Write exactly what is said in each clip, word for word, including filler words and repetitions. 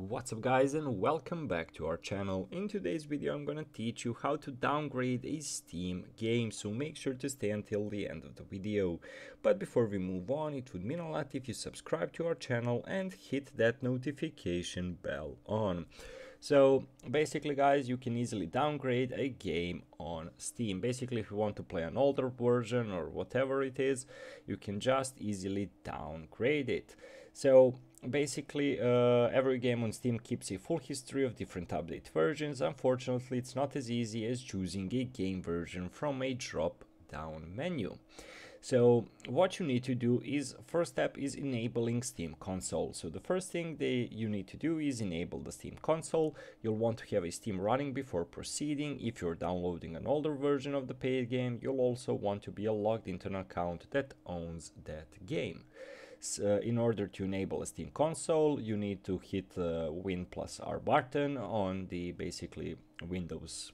What's up guys and welcome back to our channel. In today's video I'm gonna teach you how to downgrade a Steam game, so make sure to stay until the end of the video. But before we move on, it would mean a lot if you subscribe to our channel and hit that notification bell on. So basically guys, you can easily downgrade a game on Steam. Basically if you want to play an older version or whatever it is, you can just easily downgrade it. So basically uh, every game on Steam keeps a full history of different update versions. Unfortunately, it's not as easy as choosing a game version from a drop down menu. So what you need to do is, first step is enabling Steam console. So the first thing they, you need to do is enable the Steam console. You'll want to have a Steam running before proceeding. If you're downloading an older version of the paid game, you'll also want to be logged into an account that owns that game. So in order to enable a Steam console, you need to hit the Win plus R button on the basically Windows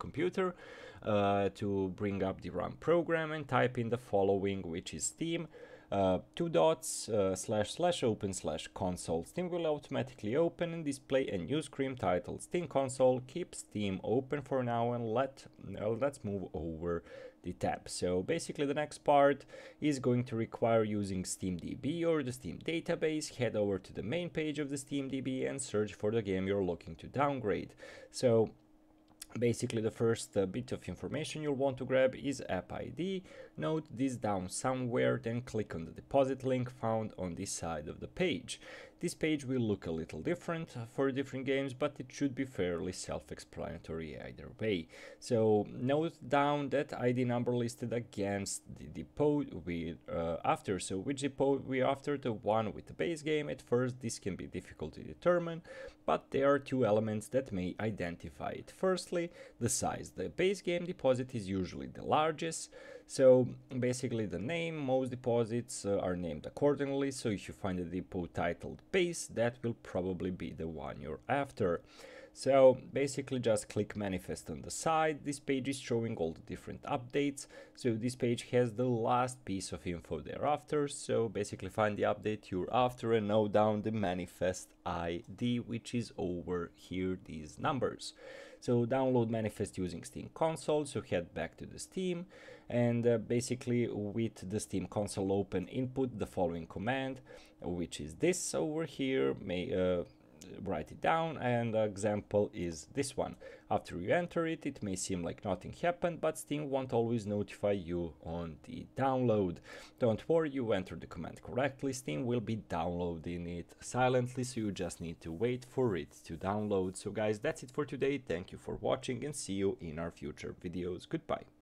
computer uh, to bring up the run program and type in the following, which is steam uh, two dots uh, slash slash open slash console. Steam will automatically open and display a new screen titled Steam console. Keep Steam open for now and let uh, let's move over the tab. So basically the next part is going to require using SteamDB or the Steam database. Head over to the main page of the SteamDB and search for the game you're looking to downgrade. So basically the first uh, bit of information you'll want to grab is app I D. Note this down somewhere, then click on the deposit link found on this side of the page. This page will look a little different for different games, but it should be fairly self-explanatory either way. So note down that I D number listed against the depot we uh, after. So which depot we after? The one with the base game. At first this can be difficult to determine, but there are two elements that may identify it. Firstly, the size. The base game deposit is usually the largest, so basically the name. Most deposits uh, are named accordingly, so if you find a depot titled base, that will probably be the one you're after. So basically just click manifest on the side. This page is showing all the different updates, so this page has the last piece of info thereafter. So basically find the update you're after and note down the manifest I D, which is over here, these numbers. So download manifest using Steam console, so head back to the Steam and uh, basically with the Steam console open, input the following command, which is this over here. May uh, write it down, and the example is this one. After you enter it, it may seem like nothing happened, but Steam won't always notify you on the download. Don't worry, you entered the command correctly. Steam will be downloading it silently, so you just need to wait for it to download. So guys, that's it for today. Thank you for watching and see you in our future videos. Goodbye.